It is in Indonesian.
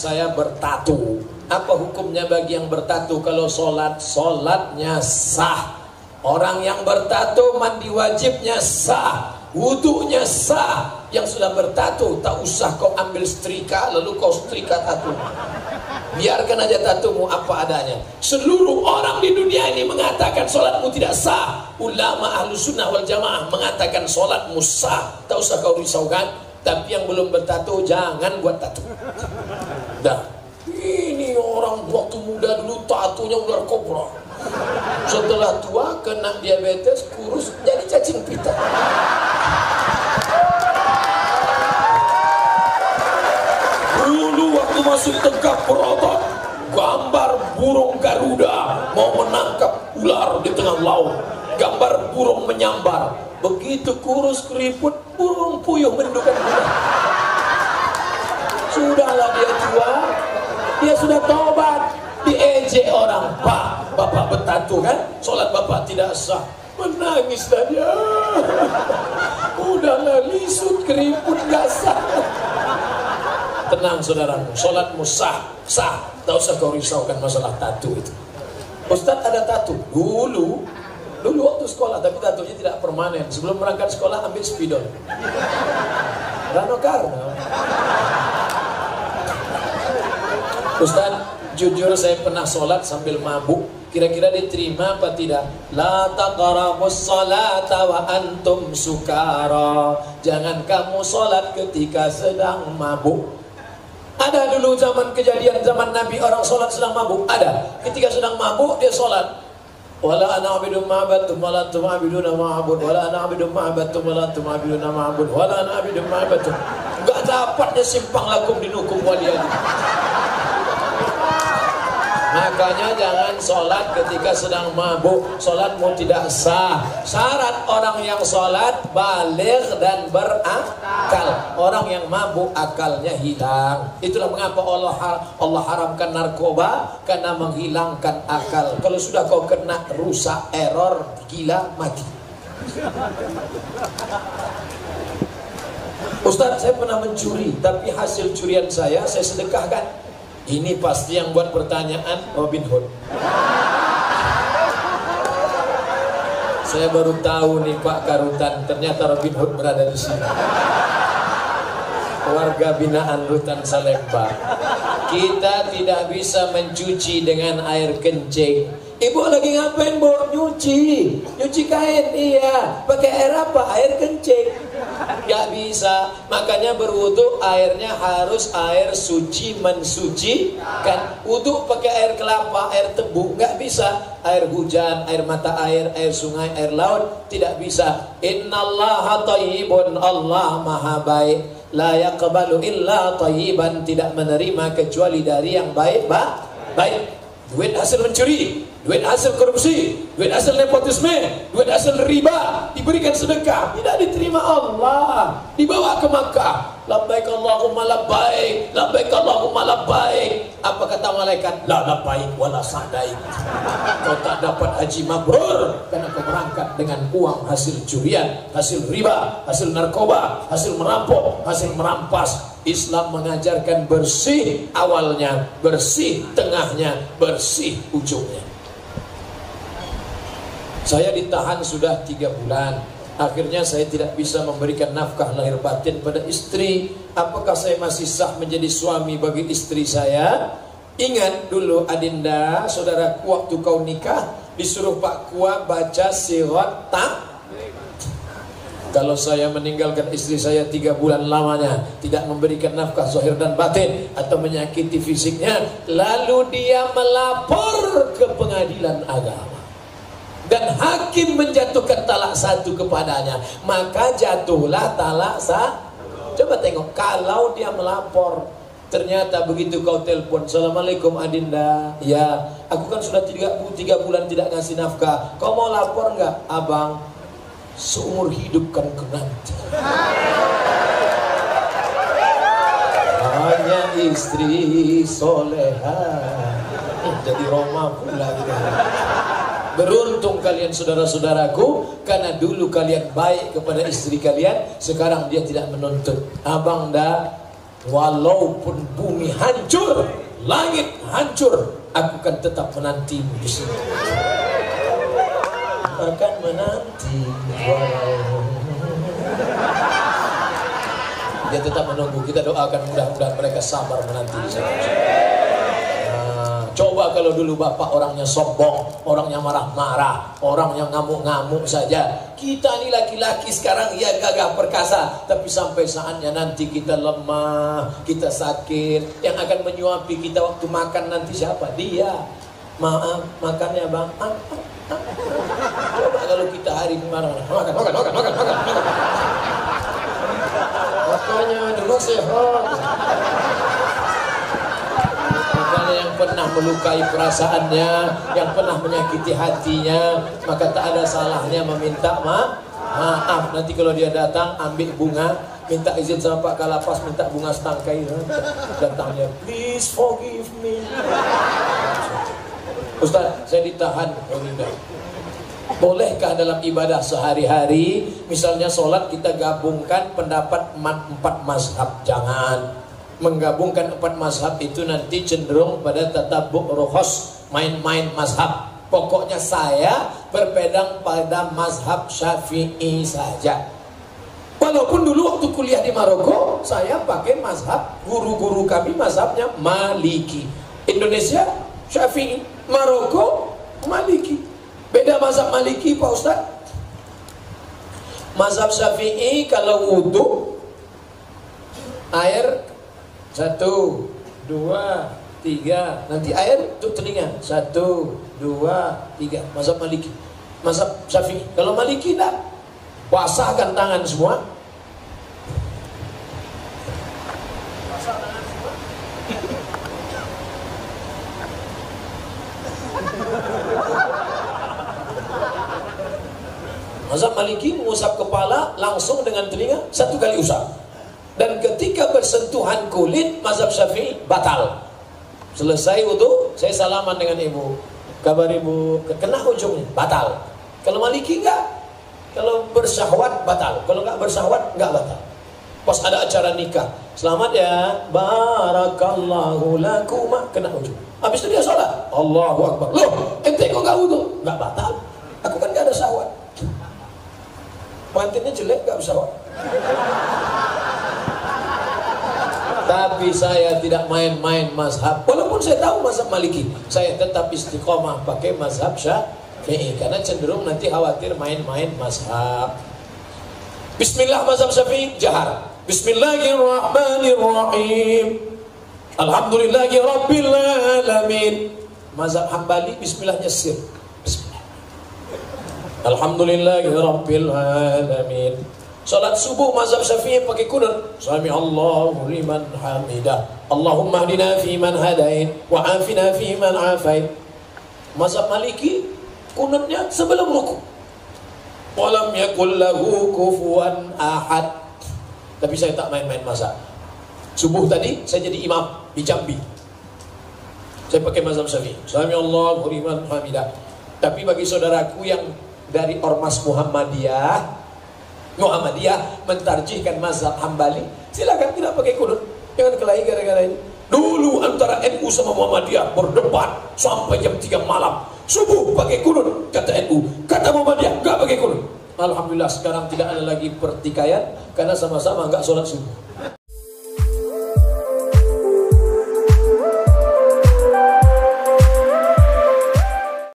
saya bertatu. Apa hukumnya bagi yang bertatu? Kalau sholat, sholatnya sah. Orang yang bertato mandi wajibnya sah, wudunya sah. Yang sudah bertato tak usah kau ambil setrika lalu kau setrika tato. Biarkan aja tatumu apa adanya. Seluruh orang di dunia ini mengatakan sholatmu tidak sah. Ulama ahlu sunnah wal jamaah mengatakan sholatmu sah, tak usah kau risaukan. Tapi yang belum bertato jangan buat tato. Dah, ini orang waktu muda dulu tatonya ular kobra. Setelah tua kena diabetes, kurus, jadi cacing pita. Dulu waktu masih tegak berotot, gambar burung Garuda mau menangkap ular di tengah laut, gambar burung menyambar. Begitu kurus keriput, burung puyuh mendukan ular. Sudahlah dia tua, dia sudah tobat. Diejek orang, Pak, bapak bertato kan, sholat bapak tidak sah. Menangis tadi, udahlah lisut keriput gak sah. Tenang saudaraku, sholatmu sah, sah, tak usah kau risaukan masalah tato itu. Ustadz ada tato, dulu waktu sekolah, tapi tatonya tidak permanen. Sebelum berangkat sekolah ambil spidol, Rano Karno. Ustadz, jujur saya pernah sholat sambil mabuk, kira-kira diterima apa tidak? La taqrabus sholata wa antum sukara. Jangan kamu sholat ketika sedang mabuk. Ada dulu zaman kejadian zaman Nabi orang sholat sedang mabuk. Ada. Ketika sedang mabuk dia sholat. Wala ana abidum ma'abattum wala antum abiduna ma'abud. Wala ana abidum ma'abattum wala antum abiduna ma'abud. Wala ana abidum ma'abattum. Gak dapatnya simpang lakum dinukum waliyadin. Makanya jangan sholat ketika sedang mabuk, sholatmu tidak sah. Syarat orang yang sholat baligh dan berakal. Orang yang mabuk akalnya hilang. Itulah mengapa Allah haramkan narkoba, karena menghilangkan akal. Kalau sudah kau kena rusak, error, gila, mati. Ustaz, saya pernah mencuri, tapi hasil curian saya sedekahkan. Ini pasti yang buat pertanyaan Robin Hood. Saya baru tahu nih Pak Karutan, ternyata Robin Hood berada di sini. Warga binaan Rutan Salemba. Kita tidak bisa mencuci dengan air kencing. Ibu lagi ngapain, Bu? Nyuci. Nyuci kain, iya. Pakai air apa? Air kencing. Gak bisa, makanya berwudhu airnya harus air suci, mensucikan. Wudhu pakai air kelapa, air tebu, gak bisa. Air hujan, air mata air sungai, air laut, tidak bisa. Innallaha thayyibun, Allah maha baik. La yaqbalu illa thayyiban, tidak menerima kecuali dari yang baik. Baik. Duit hasil mencuri, duit hasil korupsi, duit hasil nepotisme, duit hasil riba, diberikan sedekah, tidak diterima Allah. Dibawa ke Makkah. Labbaik Allahumma labbaik, labbaik Allahumma labbaik. Apa kata malaikat? La labbaik wala sa'daik. Kau tak dapat haji mabrur karena kau berangkat dengan uang hasil curian, hasil riba, hasil narkoba, hasil merampok, hasil merampas. Islam mengajarkan bersih awalnya, bersih tengahnya, bersih ujungnya. Saya ditahan sudah 3 bulan. Akhirnya saya tidak bisa memberikan nafkah lahir batin pada istri. Apakah saya masih sah menjadi suami bagi istri saya? Ingat dulu Adinda, saudaraku, waktu kau nikah disuruh Pak Kua baca sirat tak. Kalau saya meninggalkan istri saya 3 bulan lamanya, tidak memberikan nafkah zahir dan batin, atau menyakiti fisiknya, lalu dia melapor ke pengadilan agama dan hakim menjatuhkan talak 1 kepadanya, maka jatuhlah talak 1. Coba tengok, kalau dia melapor. Ternyata begitu kau telepon, Assalamualaikum Adinda, ya aku kan sudah 3 bulan tidak ngasih nafkah, kau mau lapor nggak? Abang, seumur hidup kan kenanti. Hanya istri soleha. Jadi Roma pula gitu. Beruntung kalian saudara-saudaraku, karena dulu kalian baik kepada istri kalian. Sekarang dia tidak menuntut. Abang dah, Walaupun bumi hancur, langit hancur, aku akan tetap menantimu di sini. Akan menanti. Dia tetap menunggu. Kita doakan mudah-mudahan mereka sabar menanti di sana. Coba kalau dulu bapak orangnya sombong, orangnya marah-marah, orangnya ngamuk-ngamuk saja. Kita ini laki-laki sekarang ya gagah perkasa, tapi sampai saatnya nanti kita lemah, kita sakit. Yang akan menyuapi kita waktu makan nanti siapa? Dia. Maaf, makannya bang. Coba kalau kita hari ini marah-marah, makan. Makanya dulu sehat. Yang pernah melukai perasaannya, yang pernah menyakiti hatinya, maka tak ada salahnya meminta maaf. Nanti kalau dia datang, ambil bunga, minta izin sama Pak Kalapas, minta bunga setangkai. Datangnya, please forgive me. Ustaz, saya ditahan. Bolehkah dalam ibadah sehari-hari, misalnya sholat, kita gabungkan pendapat empat mazhab? Jangan. Menggabungkan empat mazhab itu nanti cenderung pada tatabuk rohos, main-main mazhab. Pokoknya saya berpedang pada mazhab Syafi'i saja. Walaupun dulu waktu kuliah di Maroko, saya pakai mazhab, guru-guru kami mazhabnya Maliki. Indonesia Syafi'i, Maroko Maliki. Beda mazhab Maliki Pak Ustaz. Mazhab Syafi'i kalau wudhu air 1, 2, 3. Nanti air untuk telinga 1, 2, 3. Mazhab Maliki, mazhab Syafi'i. Kalau Maliki tidak, basahkan tangan semua. Mazhab Maliki mengusap kepala langsung dengan telinga 1 kali usap. Dan ketika bersentuhan kulit, mazhab Syafi'i batal. Selesai wudhu, saya salaman dengan ibu. Kabar ibu, kena ujungnya, batal. Kalau Maliki enggak. Kalau bersyahwat, batal. Kalau enggak bersyahwat, enggak batal. Pas ada acara nikah, selamat ya, barakallahu lakuma, kena ujung. Habis itu dia sholat, Allahu Akbar. Loh, ente kok enggak wudhu? Enggak batal. Aku kan enggak ada syahwat. Mantinnya jelek, enggak bersyahwat. Tapi saya tidak main-main mazhab. Walaupun saya tahu mazhab Maliki, saya tetap istiqomah pakai mazhab Syafi'i. Karena cenderung nanti khawatir main-main mazhab. Bismillah mazhab Syafi'i jahar. Bismillahirrahmanirrahim. Alhamdulillahi rabbil alamin. Mazhab Hambali bismillahnya sir. Bismillah. Alhamdulillahi rabbil alamin. Salat subuh mazhab Syafi'i pakai kunut. Sami Allahu liman hamidah. Allahumma hdina fi man hadain wa afina fi man afain. Mazhab Maliki kunutnya sebelum ruku. Wa lam yakul lahu kufuwan ahad. Tapi saya tak main-main mazhab. Subuh tadi saya jadi imam di Jambi. Saya pakai mazhab Syafi'i. Sami Allahu liman hamidah. Tapi bagi saudaraku yang dari ormas Muhammadiyah mentarjihkan mazhab Hambali, silakan, tidak pakai kunut. Jangan kelahi gara-gara ini. Dulu antara NU sama Muhammadiyah berdebat sampai jam 3 malam. Subuh pakai kunut, kata NU. Kata Muhammadiyah, nggak pakai kunut. Alhamdulillah sekarang tidak ada lagi pertikaian karena sama-sama nggak sholat subuh.